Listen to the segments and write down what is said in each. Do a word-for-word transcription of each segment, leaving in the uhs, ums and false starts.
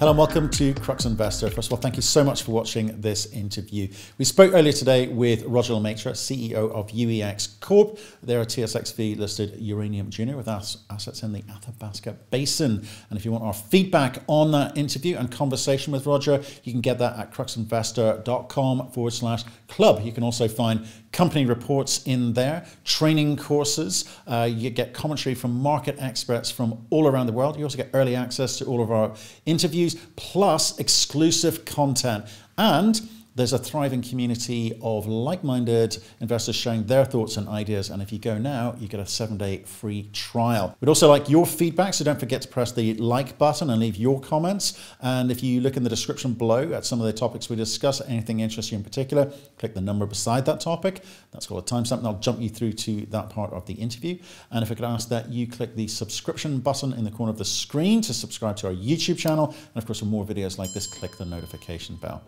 Hello and welcome to Crux Investor. First of all, thank you so much for watching this interview. We spoke earlier today with Roger Lemaitre, C E O of U E X Corp. They're a T S X V listed uranium junior with assets in the Athabasca Basin. And if you want our feedback on that interview and conversation with Roger, you can get that at crux investor dot com forward slash club. You can also find company reports in there, training courses. Uh, you get commentary from market experts from all around the world. You also get early access to all of our interviews, plus exclusive content. And there's a thriving community of like-minded investors sharing their thoughts and ideas. And if you go now, you get a seven-day free trial. We'd also like your feedback, so don't forget to press the like button and leave your comments. And if you look in the description below at some of the topics we discuss, anything interests you in particular, click the number beside that topic. That's called a timestamp, and I'll jump you through to that part of the interview. And if I could ask that you click the subscription button in the corner of the screen to subscribe to our YouTube channel. And of course, for more videos like this, click the notification bell.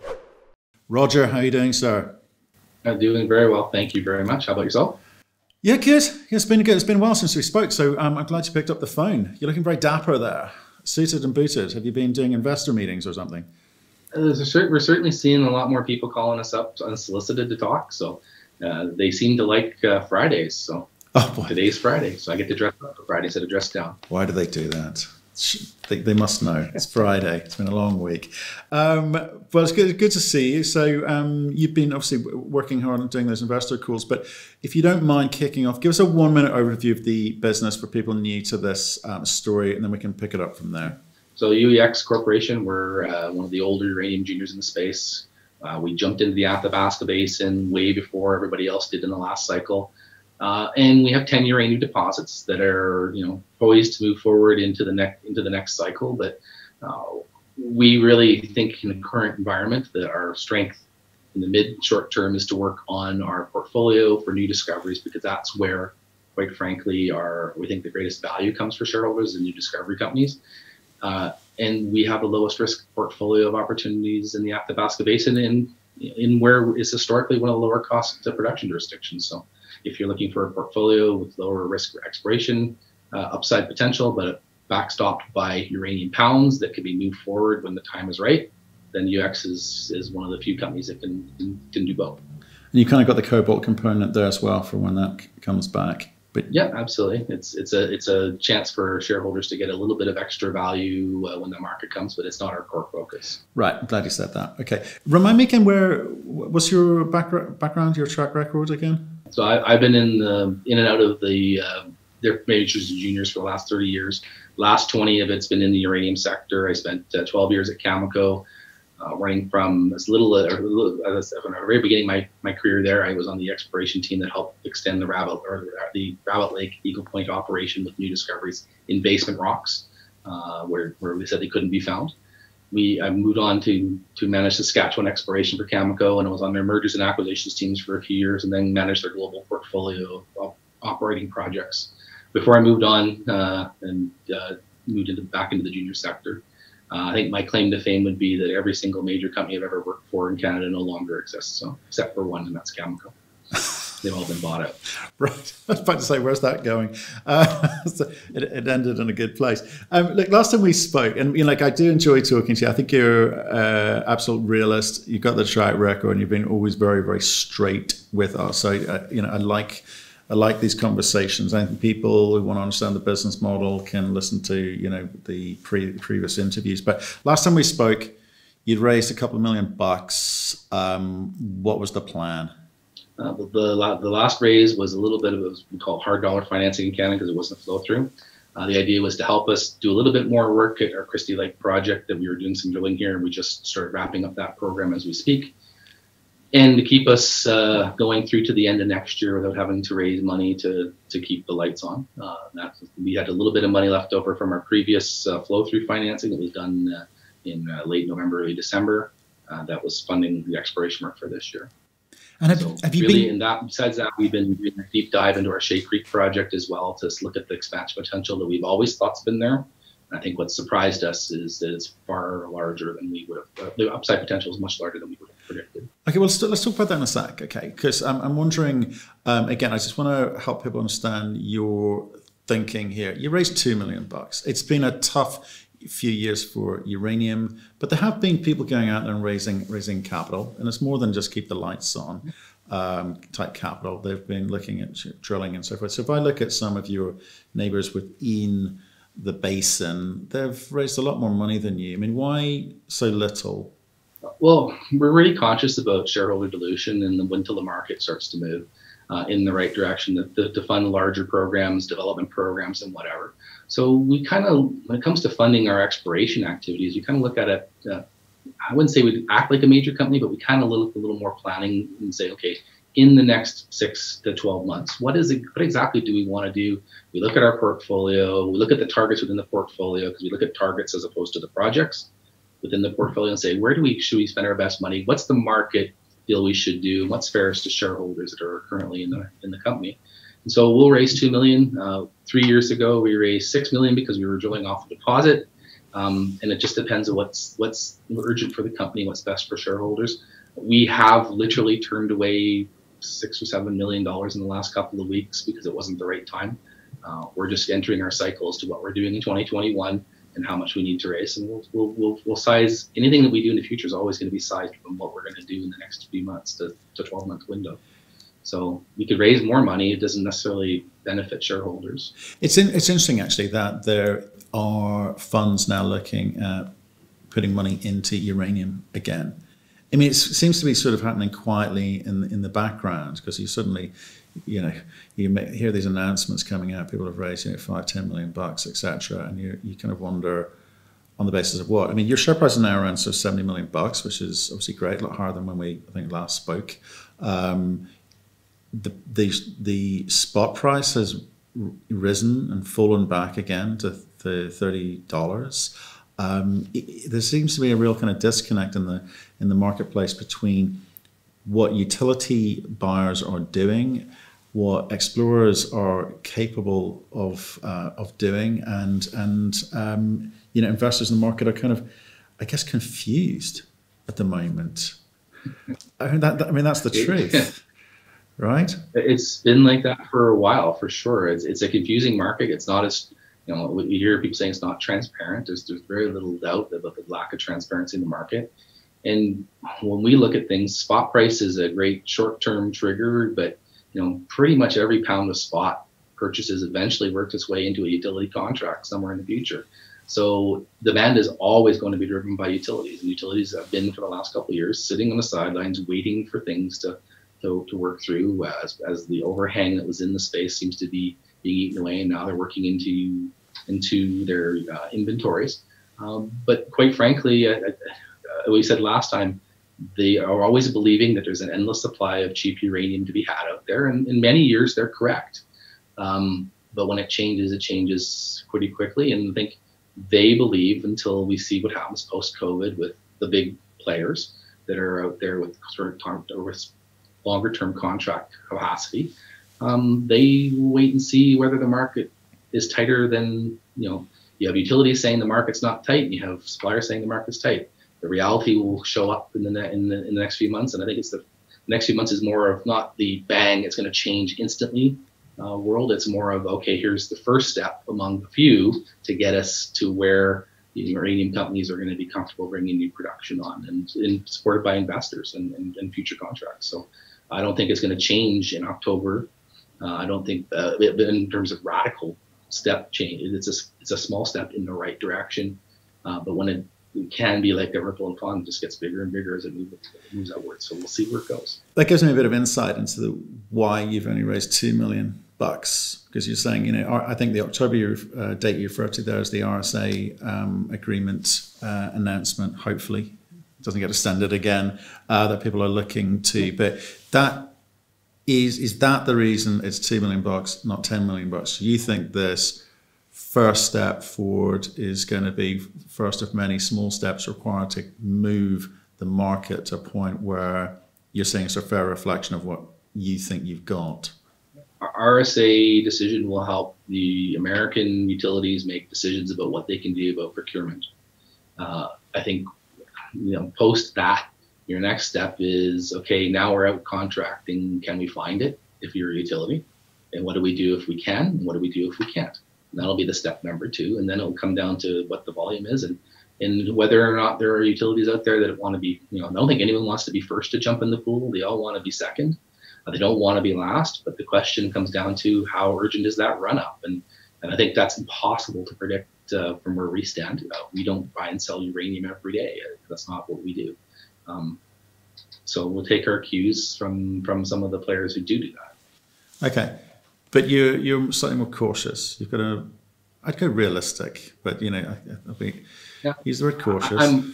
Roger, how are you doing, sir? I'm doing very well, thank you very much. How about yourself? Yeah, good. It's been good. It's been a while since we spoke, so um, I'm glad you picked up the phone. You're looking very dapper there, suited and booted. Have you been doing investor meetings or something? Uh, we're certainly seeing a lot more people calling us up unsolicited to talk, so uh, they seem to like uh, Fridays. So oh, today's Friday, so I get to dress up for Friday instead of dress down. Why do they do that? They, they must know. It's Friday. It's been a long week. Um, well, it's good, good to see you. So um, you've been obviously working hard on doing those investor calls, but if you don't mind kicking off, give us a one-minute overview of the business for people new to this um, story, and then we can pick it up from there. So U E X Corporation, we're uh, one of the older uranium juniors in the space. Uh, we jumped into the Athabasca Basin way before everybody else did in the last cycle. Uh, and we have ten uranium deposits that are, you know, poised to move forward into the next into the next cycle. But uh, we really think in the current environment that our strength in the mid short term is to work on our portfolio for new discoveries, because that's where, quite frankly, our we think the greatest value comes for shareholders in new discovery companies. Uh, and we have the lowest risk portfolio of opportunities in the Athabasca Basin, and in, in where is historically one of the lower cost of production jurisdictions. So if you're looking for a portfolio with lower risk for exploration, uh, upside potential, but backstopped by uranium pounds that can be moved forward when the time is right, then U X is, is one of the few companies that can, can do both. And you kind of got the cobalt component there as well for when that comes back. But yeah, absolutely. It's, it's, a, it's a chance for shareholders to get a little bit of extra value uh, when the market comes, but it's not our core focus. Right. I'm glad you said that. Okay. Remind me again, where, what's your back, background, your track record again? So I, I've been in the in and out of the uh, their majors and juniors for the last thirty years. Last twenty of it's been in the uranium sector. I spent uh, twelve years at Cameco, uh, running from as little, uh, little uh, from the very beginning of my my career there. I was on the exploration team that helped extend the Rabbit or the Rabbit Lake Eagle Point operation with new discoveries in basement rocks, uh, where where we said they couldn't be found. We I moved on to to manage Saskatchewan exploration for Cameco, and I was on their mergers and acquisitions teams for a few years, and then managed their global portfolio of operating projects before I moved on uh, and uh, moved into back into the junior sector. Uh, I think my claim to fame would be that every single major company I've ever worked for in Canada no longer exists, so except for one, and that's Cameco. They've all been bought out. Right. I was about to say, where's that going? Uh, so it, it ended in a good place. Um, look, last time we spoke, and you know, like I do enjoy talking to you. I think you're an uh, absolute realist. You've got the track record, and you've been always very, very straight with us. So uh, you know, I like, I like these conversations. I think people who want to understand the business model can listen to you know the pre previous interviews. But last time we spoke, you'd raised a couple of million bucks. Um, what was the plan? Uh, the, the, the last raise was a little bit of what we call hard dollar financing in Canada, because it wasn't a flow through. Uh, the idea was to help us do a little bit more work at our Christie Lake project that we were doing some drilling here, and we just started wrapping up that program as we speak. And to keep us uh, going through to the end of next year without having to raise money to, to keep the lights on. Uh, that, we had a little bit of money left over from our previous uh, flow through financing that was done uh, in uh, late November, early December. Uh, that was funding the exploration work for this year. And have, so have you really been in that? Besides that, we've been doing a deep dive into our Shea Creek project as well to look at the expansion potential that we've always thought's been there. And I think what surprised us is that it's far larger than we would have. Uh, the upside potential is much larger than we would have predicted. Okay, well, let's talk about that in a sec, okay? Because um, I'm wondering um, again. I just want to help people understand your thinking here. You raised two million bucks. It's been a tough few years for uranium, but there have been people going out there and raising raising capital, and it's more than just keep the lights on um, type capital. They've been looking at drilling and so forth. So if I look at some of your neighbors within the basin, they've raised a lot more money than you. I mean, why so little? Well, we're really conscious about shareholder dilution, and when till the market starts to move uh, in the right direction, that to, to fund larger programs, development programs, and whatever. So we kind of, when it comes to funding our exploration activities, we kind of look at it. Uh, I wouldn't say we act like a major company, but we kind of look a little more planning and say, okay, in the next six to twelve months, what is it, what exactly do we want to do? We look at our portfolio, we look at the targets within the portfolio, because we look at targets as opposed to the projects within the portfolio, and say, where do we, should we spend our best money? What's the market deal we should do? What's fairest to shareholders that are currently in the, in the company? And so we'll raise two million dollars. Uh, three years ago, we raised six million dollars because we were drilling off the deposit. Um, and it just depends on what's, what's urgent for the company, what's best for shareholders. We have literally turned away six or seven million dollars in the last couple of weeks because it wasn't the right time. Uh, we're just entering our cycle as to what we're doing in twenty twenty-one and how much we need to raise, and we'll we'll we'll, we'll size anything that we do in the future is always going to be sized from what we're going to do in the next few months to to twelve month window. So we could raise more money. It doesn't necessarily benefit shareholders. It's in, it's interesting actually that there are funds now looking at putting money into uranium again. I mean, it seems to be sort of happening quietly in in the background, because you suddenly, you know, you may hear these announcements coming out. People have raised, you know, five, ten million bucks, et cetera, and you you kind of wonder on the basis of what. I mean, your share price is now around sort of seventy million bucks, which is obviously great, a lot higher than when we I think last spoke. Um, the the the spot price has risen and fallen back again to the thirty dollars. Um, it, there seems to be a real kind of disconnect in the in the marketplace between what utility buyers are doing, what explorers are capable of uh, of doing, and and um, you know, investors in the market are kind of, I guess, confused at the moment. I mean, that, that, I mean that's the truth, right? It's been like that for a while, for sure. It's it's a confusing market. It's not as, you know, we hear people saying it's not transparent. There's, there's very little doubt about the lack of transparency in the market. And when we look at things, spot price is a great short-term trigger, but, you know, pretty much every pound of spot purchases eventually works its way into a utility contract somewhere in the future. So demand is always going to be driven by utilities. And utilities have been, for the last couple of years, sitting on the sidelines waiting for things to, to, to work through as, as the overhang that was in the space seems to be being eaten away, and now they're working into into their uh, inventories. Um, but quite frankly, uh, uh, we said last time, they are always believing that there's an endless supply of cheap uranium to be had out there, and in many years they're correct. Um, but when it changes, it changes pretty quickly, and I think they believe until we see what happens post-COVID with the big players that are out there with sort of term, with longer-term contract capacity. Um, they wait and see whether the market is tighter than, you know, you have utilities saying the market's not tight, and you have suppliers saying the market's tight. The reality will show up in the, in the, in the next few months, and I think it's the, the next few months is more of not the bang, it's going to change instantly uh, world. It's more of, okay, here's the first step among the few to get us to where the uranium companies are going to be comfortable bringing new production on, and, and supported by investors and, and, and future contracts. So I don't think it's going to change in October. Uh, I don't think, uh, in terms of radical step change, it's a, it's a small step in the right direction. Uh, but when it, it can be like the ripple and pond, it just gets bigger and bigger as it moves, it moves outwards. So we'll see where it goes. That gives me a bit of insight into the, why you've only raised two million bucks, because you're saying, you know, I think the October uh, date you referred to there is the R S A um, agreement uh, announcement, hopefully. Doesn't get extended again, uh, that people are looking to. But that... Is is that the reason it's two million bucks, not ten million bucks? You think this first step forward is going to be first of many small steps required to move the market to a point where you're seeing it's a fair reflection of what you think you've got? Our R S A decision will help the American utilities make decisions about what they can do about procurement. Uh, I think, you know, post that, your next step is, okay, now we're out contracting, can we find it if you're a utility? And what do we do if we can? And what do we do if we can't? that'll be the step number two. And then it'll come down to what the volume is and, and whether or not there are utilities out there that want to be, you know, I don't think anyone wants to be first to jump in the pool. They all want to be second. Uh, they don't want to be last. But the question comes down to how urgent is that run up? And, and I think that's impossible to predict uh, from where we stand. Uh, we don't buy and sell uranium every day. That's not what we do. Um, so we'll take our cues from, from some of the players who do do that. Okay. But you, you're slightly more cautious. You've got a, I'd go realistic, but you know, I, I'll be, yeah. use the word cautious. I'm,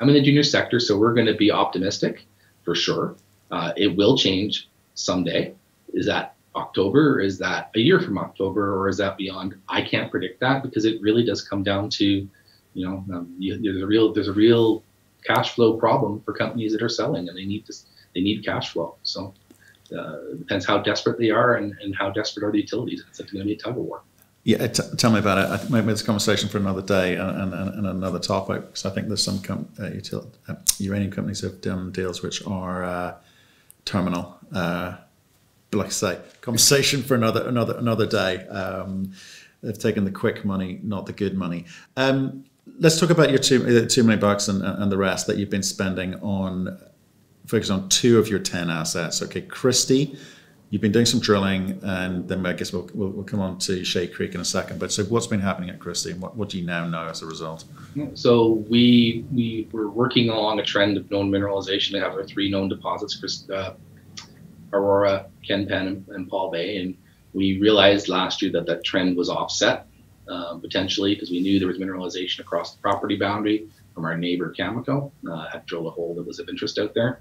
I'm in the junior sector, so we're going to be optimistic for sure. Uh, it will change someday. Is that October? Or is that a year from October? Or is that beyond? I can't predict that because it really does come down to, you know, um, you, there's a real, there's a real cash flow problem for companies that are selling, and they need this, they need cash flow. So. Uh, it depends how desperate they are and, and how desperate are the utilities. It's going to be a tug of war. Yeah, t tell me about it. I think maybe this conversation for another day and, and, and another topic, because I think there's some com uh, util uh, uranium companies have done deals which are uh, terminal. Uh, like I say, conversation for another another another day. Um, they've taken the quick money, not the good money. Um, let's talk about your two, uh, two million bucks and, and the rest that you've been spending on. Focus on two of your ten assets. Okay, Christie, you've been doing some drilling, and then I guess we'll, we'll, we'll come on to Shea Creek in a second. But so what's been happening at Christie, and what, what do you now know as a result? So we, we were working along a trend of known mineralization. We have our three known deposits, Chris, uh, Aurora, Kenpen, and, and Paul Bay. And we realized last year that that trend was offset, uh, potentially, because we knew there was mineralization across the property boundary from our neighbor Cameco. Uh, had drilled a hole that was of interest out there.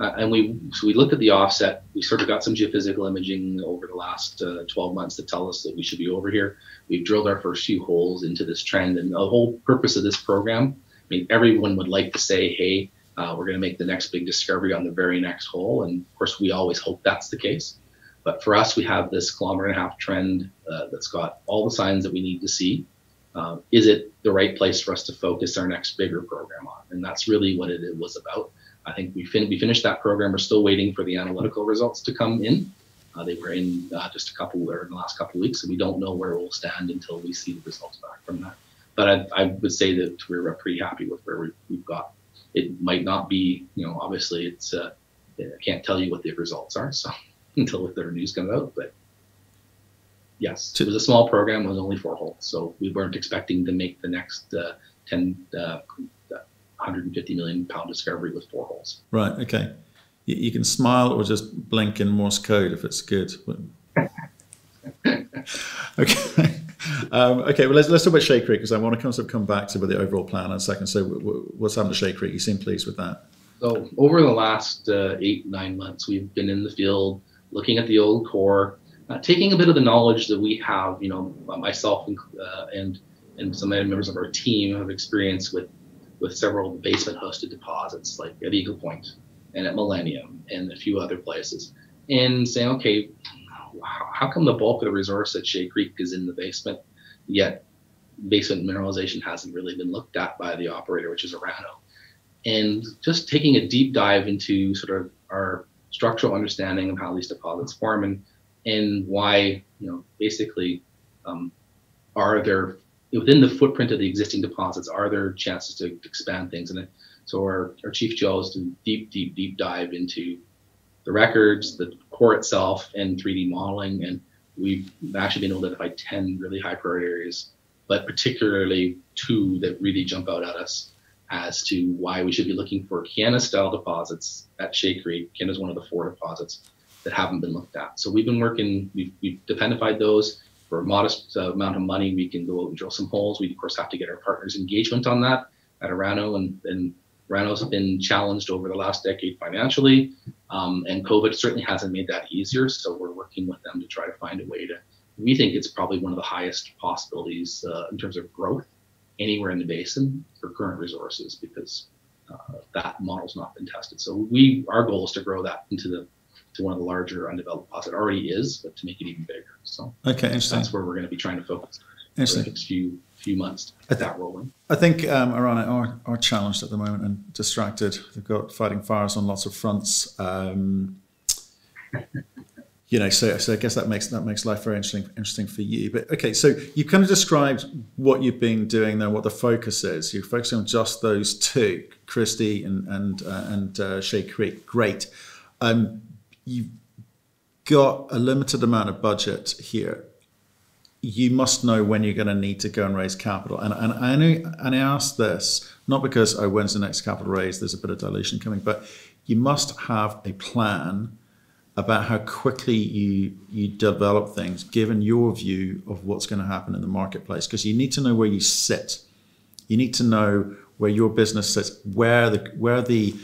Uh, and we so we looked at the offset. We sort of got some geophysical imaging over the last uh, twelve months to tell us that we should be over here. We've drilled our first few holes into this trend. And the whole purpose of this program, I mean, everyone would like to say, hey, uh, we're going to make the next big discovery on the very next hole. And of course, we always hope that's the case. But for us, we have this kilometer and a half trend uh, that's got all the signs that we need to see. Uh, is it the right place for us to focus our next bigger program on? And that's really what it, it was about. I think we, fin we finished that program. We're still waiting for the analytical results to come in. Uh, they were in uh, just a couple, or in the last couple of weeks, and we don't know where we'll stand until we see the results back from that. But I, I would say that we're pretty happy with where we, we've got. It might not be, you know, obviously it's, uh, I can't tell you what the results are, so until if their news comes out, but. Yes, it was a small program. It was only four holes, so we weren't expecting to make the next uh, ten, uh, one hundred fifty million pound discovery with four holes. Right. Okay. You, you can smile or just blink in Morse code if it's good. Okay. Um, okay. Well, let's let's talk about Shea Creek, because I want to come sort of come back to with the overall plan in a second. So, w w what's happened to Shea Creek? You seem pleased with that. So, over the last uh, eight nine months, we've been in the field looking at the old core. Uh, taking a bit of the knowledge that we have, you know, myself and uh, and, and some members of our team have experience with, with several basement-hosted deposits, like at Eagle Point and at Millennium and a few other places, and saying, okay, how come the bulk of the resource at Shea Creek is in the basement, yet basement mineralization hasn't really been looked at by the operator, which is Orano? And just taking a deep dive into sort of our structural understanding of how these deposits form, and and why, you know, basically, um, are there, within the footprint of the existing deposits, are there chances to, to expand things? And so our, our chief geologist did a deep, deep, deep dive into the records, the core itself, and three D modeling. And we've actually been able to identify ten really high priority areas, but particularly two that really jump out at us as to why we should be looking for Kiena-style deposits at Shea Creek. Kiena is one of the four deposits that haven't been looked at. So we've been working, we've, we've identified those. For a modest uh, amount of money, we can go out and drill some holes. We, of course, have to get our partners' engagement on that at Orano, and, and Orano's been challenged over the last decade financially, um, and COVID certainly hasn't made that easier, so we're working with them to try to find a way to, we think it's probably one of the highest possibilities uh, in terms of growth anywhere in the basin for current resources, because uh, that model's not been tested. So we, our goal is to grow that into the to one of the larger undeveloped deposits. It already is, but to make it even bigger. So okay, interesting. That's where we're going to be trying to focus for the next few few months. At that rolling, I think um, Orano are, are challenged at the moment and distracted. They've got fighting fires on lots of fronts. Um, you know, so, so I guess that makes that makes life very interesting interesting for you. But okay, so you kind of described what you've been doing there, what the focus is. You're focusing on just those two, Christie and and uh, and uh, Shea Creek. Great. Um, you've got a limited amount of budget here. You must know when you're going to need to go and raise capital. And and I know, and I ask this not because I oh, when's the next capital raise? There's a bit of dilution coming, but you must have a plan about how quickly you, you develop things, given your view of what's going to happen in the marketplace. Because you need to know where you sit. You need to know where your business sits, where the where the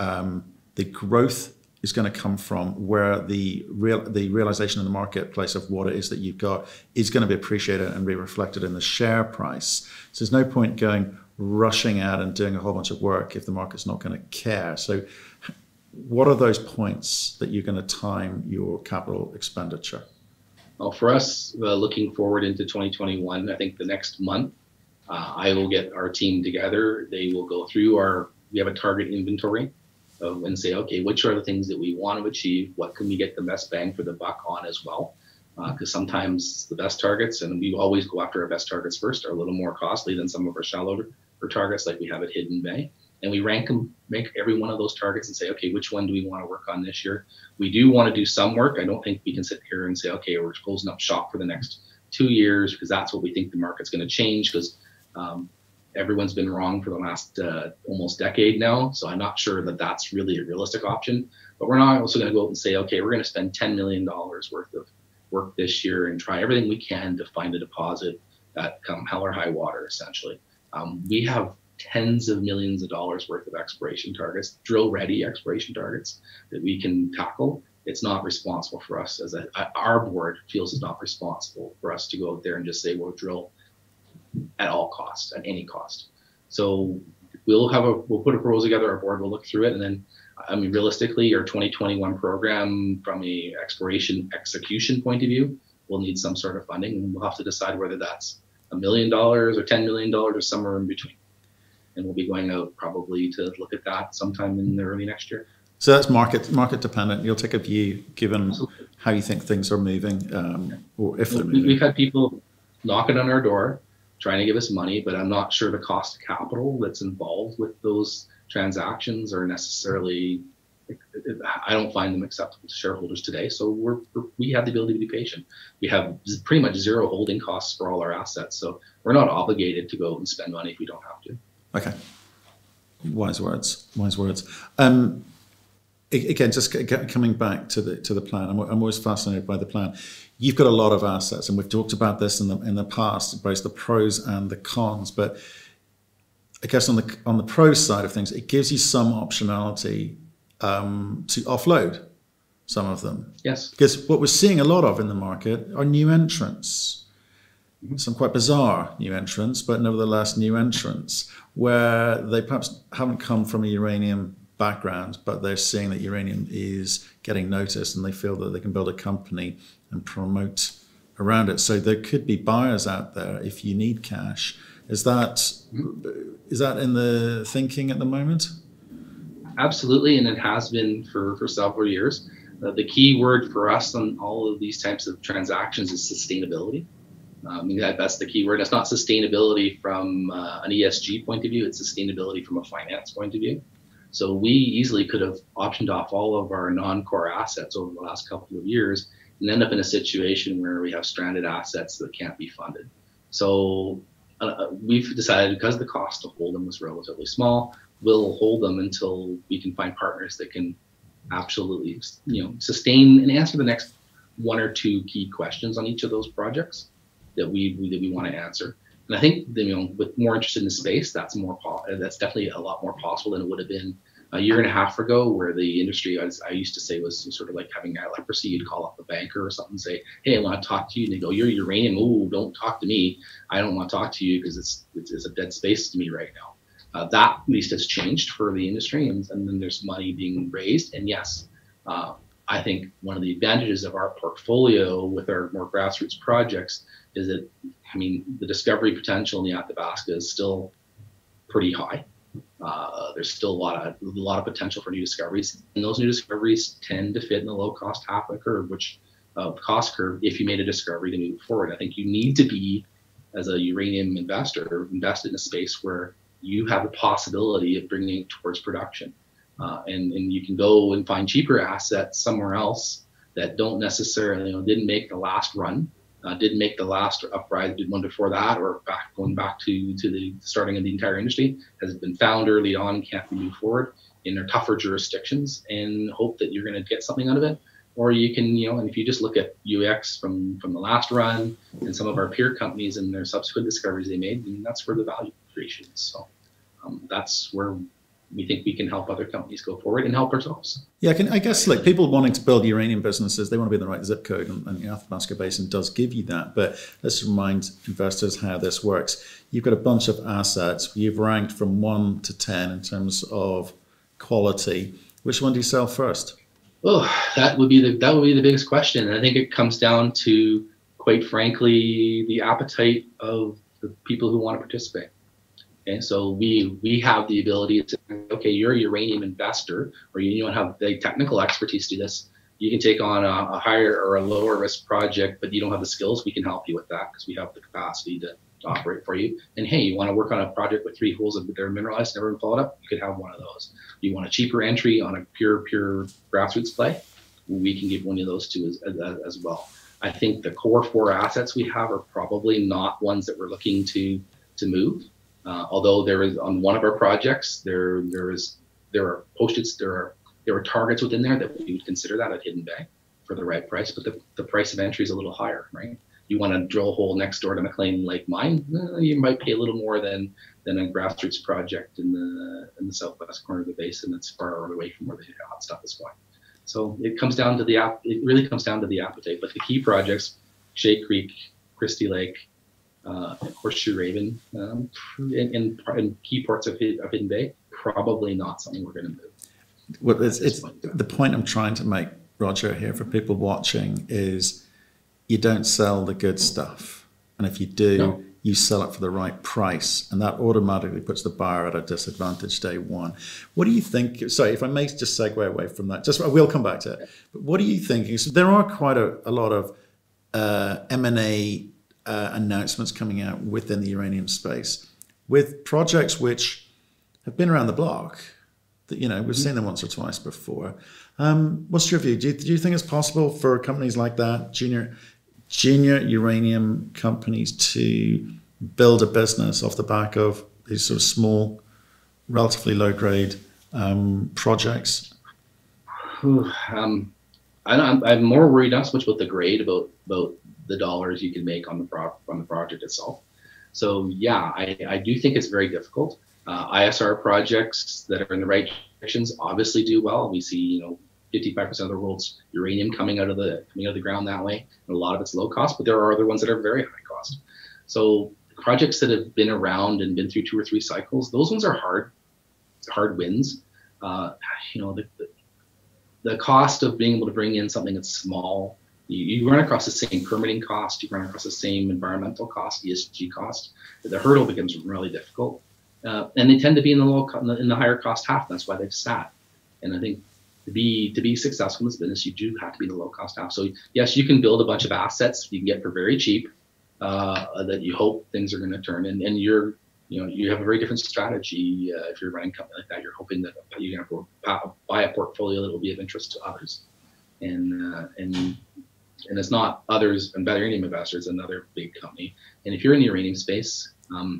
um, the growth is going to come from, where the real the realization in the marketplace of what it is that you've got is going to be appreciated and be reflected in the share price. So there's no point going rushing out and doing a whole bunch of work if the market's not going to care. So what are those points that you're going to time your capital expenditure? Well, for us, uh, looking forward into twenty twenty-one, I think the next month, uh, I will get our team together. They will go through our, we have a target inventory of, and say, okay, which are the things that we want to achieve? What can we get the best bang for the buck on as well? Because uh, sometimes the best targets, and we always go after our best targets first, are a little more costly than some of our shallower targets like we have at Hidden Bay. And we rank them, make every one of those targets and say, okay, which one do we want to work on this year? We do want to do some work. I don't think we can sit here and say, okay, we're closing up shop for the next two years because that's what we think the market's going to change, because um, everyone's been wrong for the last uh, almost decade now. So I'm not sure that that's really a realistic option, but we're not also going to go out and say, okay, we're going to spend ten million dollars worth of work this year and try everything we can to find a deposit that come hell or high water, essentially. Um, we have tens of millions of dollars worth of exploration targets, drill ready exploration targets that we can tackle. It's not responsible for us as a, our board feels it's not responsible for us to go out there and just say, we'll drill at all costs, at any cost. So we'll have a, we'll put a proposal together, our board will look through it. And then, I mean, realistically, our twenty twenty-one program from a exploration execution point of view, we'll need some sort of funding, and we'll have to decide whether that's a million dollars or ten million dollars or somewhere in between. And we'll be going out probably to look at that sometime in the early next year. So that's market market dependent. You'll take a view given Absolutely. How you think things are moving, um, yeah. or if they're moving. We've had people knocking on our door trying to give us money, but I'm not sure the cost of capital that's involved with those transactions are necessarily. I don't find them acceptable to shareholders today. So we're, we have the ability to be patient. We have pretty much zero holding costs for all our assets, so we're not obligated to go and spend money if we don't have to. Okay. Wise words. Wise words. Um, again, just coming back to the to the plan. I'm, I'm always fascinated by the plan. You've got a lot of assets, and we've talked about this in the in the past, both the pros and the cons. But I guess on the on the pro side of things, it gives you some optionality um, to offload some of them. Yes. Because what we're seeing a lot of in the market are new entrants. Some quite bizarre new entrants, but nevertheless new entrants, where they perhaps haven't come from a uranium background, but they're seeing that uranium is getting noticed and they feel that they can build a company and promote around it. So there could be buyers out there if you need cash. Is that, is that in the thinking at the moment? Absolutely, and it has been for, for several years. Uh, the key word for us on all of these types of transactions is sustainability. I um, mean, that's the key word. It's not sustainability from uh, an E S G point of view. It's sustainability from a finance point of view. So we easily could have optioned off all of our non-core assets over the last couple of years and end up in a situation where we have stranded assets that can't be funded. So uh, we've decided, because the cost to hold them was relatively small, we'll hold them until we can find partners that can absolutely, you know, sustain and answer the next one or two key questions on each of those projects that we that we want to answer. And I think, you know, with more interest in the space, that's more that's definitely a lot more possible than it would have been a year and a half ago, where the industry, as I used to say, was sort of like having leprosy. You'd call up the banker or something and say, hey, I want to talk to you. And they go, you're uranium. Oh, don't talk to me. I don't want to talk to you because it's, it's, it's a dead space to me right now. Uh, that at least has changed for the industry. And, and then there's money being raised. And yes, uh, I think one of the advantages of our portfolio with our more grassroots projects is that, I mean, the discovery potential in the Athabasca is still pretty high. Uh, there's still a lot of a lot of potential for new discoveries, and those new discoveries tend to fit in the low cost half of the curve, which of cost curve if you made a discovery to move forward. I think you need to be, as a uranium investor, invest in a space where you have the possibility of bringing it towards production. Uh, and, and you can go and find cheaper assets somewhere else that don't necessarily, you know, didn't make the last run, uh, didn't make the last uprise, did one before that, or back going back to, to the starting of the entire industry, has been found early on, can't be moved forward in their tougher jurisdictions, and hope that you're going to get something out of it. Or you can, you know, and if you just look at U E X from, from the last run and some of our peer companies and their subsequent discoveries they made, then that's where the value creation is. So um, that's where we think we can help other companies go forward and help ourselves. Yeah, I, can, I guess like people wanting to build uranium businesses, they want to be in the right zip code, and, and the Athabasca Basin does give you that. But let's remind investors how this works. You've got a bunch of assets. You've ranked from one to ten in terms of quality. Which one do you sell first? Well, that would be the that would be the biggest question. And I think it comes down to, quite frankly, the appetite of the people who want to participate. And so we we have the ability to, okay, you're a uranium investor, or you don't have the technical expertise to do this. You can take on a, a higher or a lower risk project, but you don't have the skills. We can help you with that because we have the capacity to, to operate for you. And hey, you want to work on a project with three holes that are mineralized, never been followed up? You could have one of those. You want a cheaper entry on a pure, pure grassroots play? We can give one of those two as, as, as well. I think the core four assets we have are probably not ones that we're looking to to move. Uh, although there is, on one of our projects, there there is there are post-its, there are there are targets within there that we would consider that at Hidden Bay for the right price, but the, the price of entry is a little higher, right? You want to drill a hole next door to McLean Lake mine, you might pay a little more than than a grassroots project in the in the southwest corner of the basin that's far away from where the hot stuff is going. So it comes down to the app. It really comes down to the appetite. But the key projects, Shea Creek, Christie Lake, Uh, Horseshoe Raven, um, in, in, in key parts of, of Hidden Bay, probably not something we're going to move. Well, it's, it's, point. The point I'm trying to make, Roger, here for people watching is you don't sell the good stuff. And if you do, no. you sell it for the right price. And that automatically puts the buyer at a disadvantage day one. What do you think? Sorry, if I may just segue away from that, just I will come back to it. But what are you thinking? So there are quite a, a lot of uh, M and A Uh, announcements coming out within the uranium space with projects which have been around the block, that, you know, we've seen them once or twice before. Um, what's your view? Do you, do you think it's possible for companies like that, junior, junior uranium companies, to build a business off the back of these sort of small, relatively low grade um, projects? Ooh, um, I'm, I'm more worried not so much about the grade, about, about the dollars you can make on the pro on the project itself. So yeah, I, I do think it's very difficult. Uh, I S R projects that are in the right directions obviously do well. We see, you know, fifty-five percent of the world's uranium coming out of the coming out of the ground that way, and a lot of it's low cost. But there are other ones that are very high cost. So projects that have been around and been through two or three cycles, those ones are hard, hard wins. Uh, you know, the, the the cost of being able to bring in something that's small. You run across the same permitting cost, you run across the same environmental cost, E S G cost. The hurdle becomes really difficult, uh, and they tend to be in the low, in the, in the higher cost half. That's why they've sat. And I think to be to be successful in this business, you do have to be in the low cost half. So yes, you can build a bunch of assets you can get for very cheap uh, that you hope things are going to turn. And and you're you know you have a very different strategy uh, if you're running a company like that. You're hoping that you're going to buy a portfolio that will be of interest to others, and uh, and And it's not others and uranium investors, another big company. And if you're in the uranium space, um,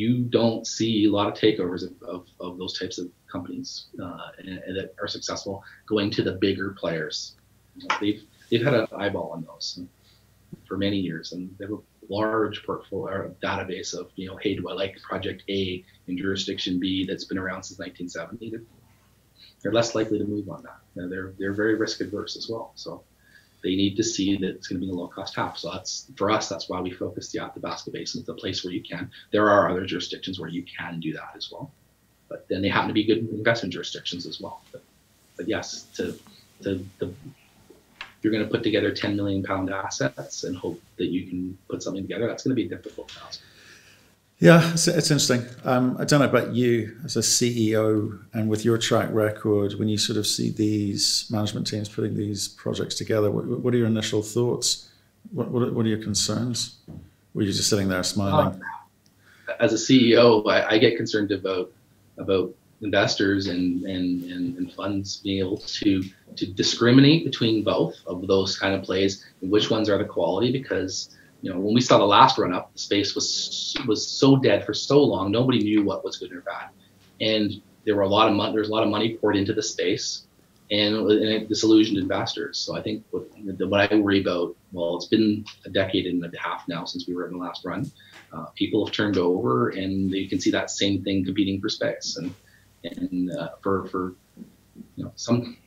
you don't see a lot of takeovers of, of, of those types of companies uh, and, and that are successful going to the bigger players. You know, they've they've had an eyeball on those for many years, and they have a large portfolio or database of, you know, hey, do I like Project A in jurisdiction B that's been around since nineteen seventy? They're less likely to move on that. You know, they're they're very risk adverse as well. So they need to see that it's going to be a low-cost half. So that's, for us, that's why we focus the Athabasca Basin. It's the place where you can. There are other jurisdictions where you can do that as well, but then they happen to be good investment jurisdictions as well. But, but yes, to, to, to, you're going to put together ten million pound assets and hope that you can put something together. That's going to be difficult now. Yeah, it's, it's interesting. Um, I don't know about you as a C E O and with your track record, when you sort of see these management teams putting these projects together, what, what are your initial thoughts? What, what, what are your concerns? Were you just sitting there smiling? Uh, as a C E O, I, I get concerned about about investors and, and, and, and funds being able to, to discriminate between both of those kind of plays and which ones are the quality, because you know, when we saw the last run up, the space was was so dead for so long. Nobody knew what was good or bad, and there were a lot of money. There was a lot of money poured into the space, and, and it disillusioned investors. So I think what, what I worry about. Well, it's been a decade and a half now since we were in the last run. Uh, people have turned over, and you can see that same thing competing for space and and uh, for for you know some.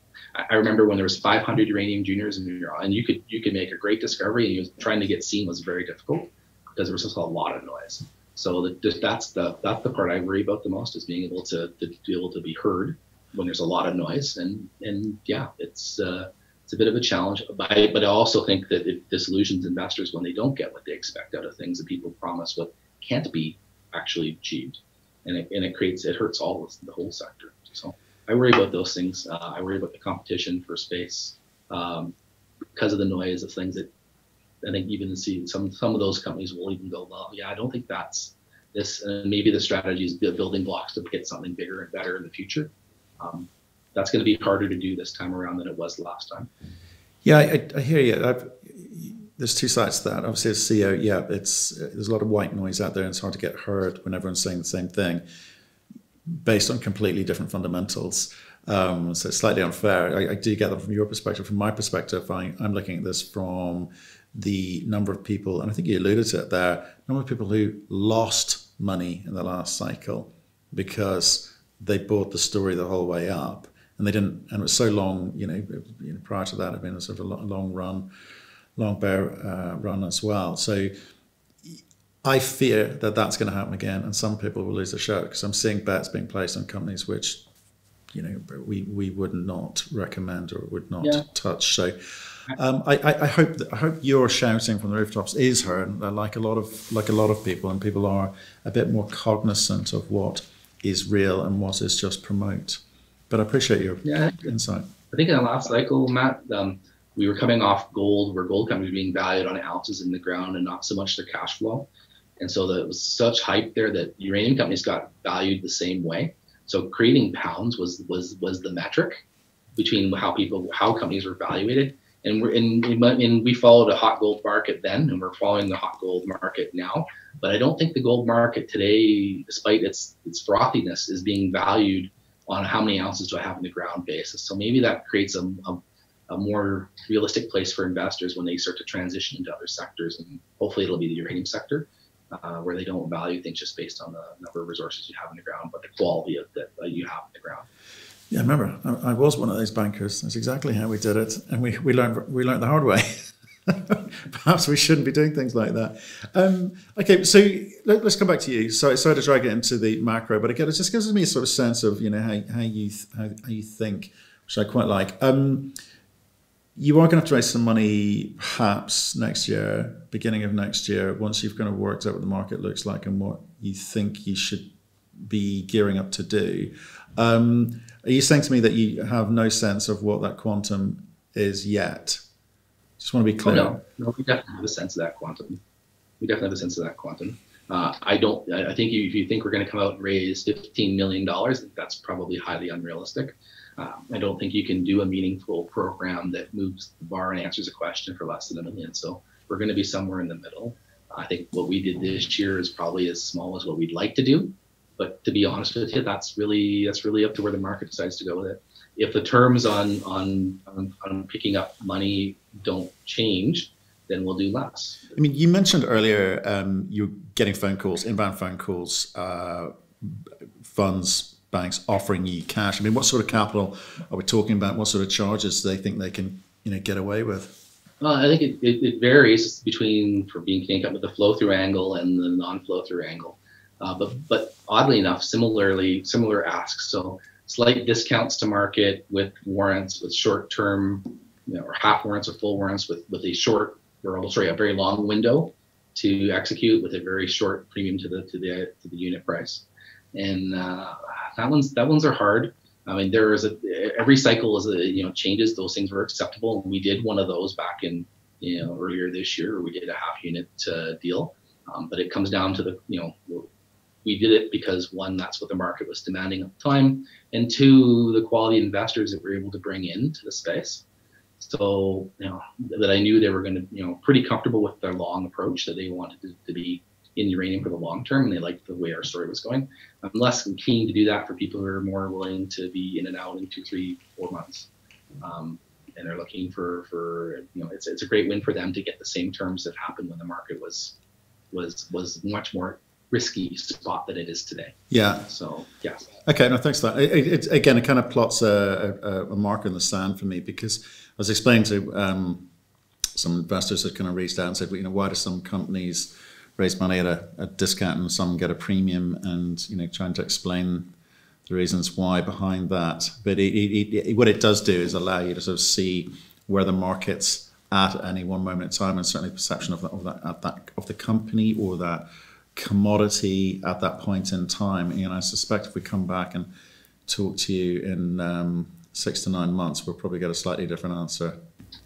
I remember when there was five hundred uranium juniors in New York, and you could you could make a great discovery, and trying to get seen was very difficult because there was just a lot of noise. So the, that's the that's the part I worry about the most, is being able to, to be able to be heard when there's a lot of noise. And and yeah, it's uh, it's a bit of a challenge. But I, but I also think that it disillusions investors when they don't get what they expect out of things that people promise what can't be actually achieved, and it, and it creates it hurts all of the whole sector. So. I worry about those things. Uh, I worry about the competition for space um, because of the noise of things that I think even see some some of those companies will even go, well, yeah, I don't think that's this. And maybe the strategy is building blocks to get something bigger and better in the future. Um, that's going to be harder to do this time around than it was last time. Yeah, I, I hear you. I've, there's two sides to that. Obviously, as C E O, yeah, it's there's a lot of white noise out there, and it's hard to get heard when everyone's saying the same thing, based on completely different fundamentals. Um, so it's slightly unfair. I, I do get them from your perspective. From my perspective, I, I'm looking at this from the number of people, and I think you alluded to it there, number of people who lost money in the last cycle because they bought the story the whole way up, and they didn't, and it was so long, you know, prior to that, it had been a sort of a long run, long bear uh, run as well. So I fear that that's going to happen again, and some people will lose the show because I'm seeing bets being placed on companies which, you know, we we would not recommend or would not yeah. touch. So, um, I, I hope that, I hope your shouting from the rooftops is heard. Like a lot of like a lot of people, and people are a bit more cognizant of what is real and what is just promote. But I appreciate your yeah. insight. I think in the last cycle, Matt. Um, we were coming off gold, where gold companies were being valued on ounces in the ground and not so much their cash flow. And so there was such hype there that uranium companies got valued the same way. So creating pounds was was was the metric between how people how companies were evaluated. And we're in, and we followed a hot gold market then, and we're following the hot gold market now. But I don't think the gold market today, despite its its frothiness, is being valued on how many ounces do I have in the ground basis. So maybe that creates a, a a more realistic place for investors when they start to transition into other sectors, and hopefully it'll be the uranium sector, uh, where they don't value things just based on the number of resources you have in the ground, but the quality of that uh, you have in the ground. Yeah, I remember, I, I was one of those bankers. That's exactly how we did it, and we we learned we learned the hard way. Perhaps we shouldn't be doing things like that. Um, okay, so let, let's come back to you. So sorry to drag it into the macro, but again, it just gives me a sort of sense of you know how how you th how, how you think, which I quite like. Um, You are going to have to raise some money perhaps next year, beginning of next year, once you've kind of worked out what the market looks like and what you think you should be gearing up to do. Um, are you saying to me that you have no sense of what that quantum is yet? Just want to be clear. Oh, no, no, we definitely have a sense of that quantum. We definitely have a sense of that quantum. Uh, I don't, I think if you think we're going to come out and raise fifteen million dollars, that's probably highly unrealistic. Um, I don't think you can do a meaningful program that moves the bar and answers a question for less than a million. So we're going to be somewhere in the middle. I think what we did this year is probably as small as what we'd like to do. But to be honest with you, that's really that's really up to where the market decides to go with it. If the terms on on on, on picking up money don't change, then we'll do less. I mean, you mentioned earlier um, you're getting phone calls, inbound phone calls, uh, funds. Banks offering you cash. I mean, what sort of capital are we talking about? What sort of charges do they think they can, you know, get away with? Well, I think it, it, it varies between for being Canadian company, the flow-through angle and the non-flow-through angle. Uh, but but oddly enough, similarly similar asks. So slight discounts to market with warrants, with short-term, you know, or half warrants or full warrants with with a short or sorry a very long window to execute with a very short premium to the to the to the unit price, and uh, that one's that ones are hard. I mean, there is a every cycle is a you know changes. Those things were acceptable, and we did one of those back in you know earlier this year. We did a half unit uh, deal, um, but it comes down to the you know we did it because one, that's what the market was demanding at the time, and two, the quality investors that we're able to bring into the space. So, you know, that I knew they were going to, you know, pretty comfortable with their long approach, that they wanted to, to be in uranium for the long term, and they liked the way our story was going. I'm less keen to do that for people who are more willing to be in and out in two, three, four months. Um, and they're looking for, for you know, it's, it's a great win for them to get the same terms that happened when the market was was was much more risky spot that it is today. Yeah. So, yeah. Okay, no, thanks for that. It, it, again, it kind of plots a, a, a mark in the sand for me, because I was explaining to um, some investors that kind of reached out and said, well, you know, why do some companies raise money at a, a discount and some get a premium, and, you know, trying to explain the reasons why behind that. But it, it, it, what it does do is allow you to sort of see where the market's at any one moment in time, and certainly perception of that, of that, of that, of the company or that commodity at that point in time. And I suspect if we come back and talk to you in um, six to nine months, we'll probably get a slightly different answer.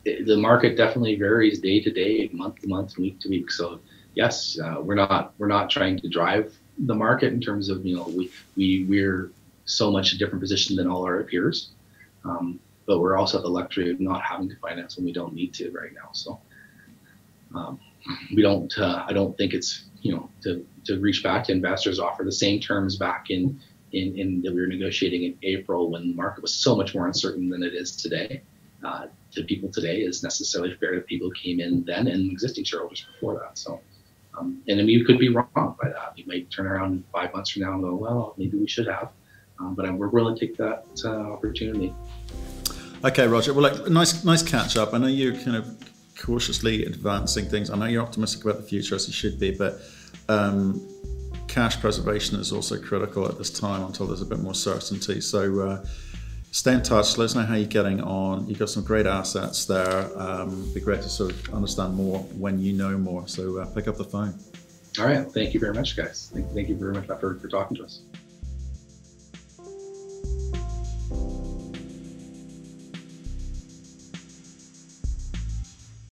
The market definitely varies day to day, month to month, week to week. So yes, uh, we're not we're not trying to drive the market in terms of you know we we we're so much a different position than all our peers, um, but we're also at the luxury of not having to finance when we don't need to right now. So um, we don't. Uh, I don't think it's. You know, to, to reach back to investors, offer the same terms back in, in, in that we were negotiating in April, when the market was so much more uncertain than it is today, uh, to people today, is necessarily fair to people who came in then and existing shareholders before that. So, um, and I mean, we could be wrong by that. We might turn around five months from now and go, well, maybe we should have, um, but we're willing to take that uh, opportunity. Okay, Roger. Well, like, nice, nice catch up. I know you're kind of cautiously advancing things. I know you're optimistic about the future, as you should be, but um, cash preservation is also critical at this time until there's a bit more certainty. So uh, stay in touch, let us know how you're getting on. You've got some great assets there. Um, it'd be great to sort of understand more when you know more. So uh, pick up the phone. All right, thank you very much, guys. Thank, thank you very much for, for talking to us.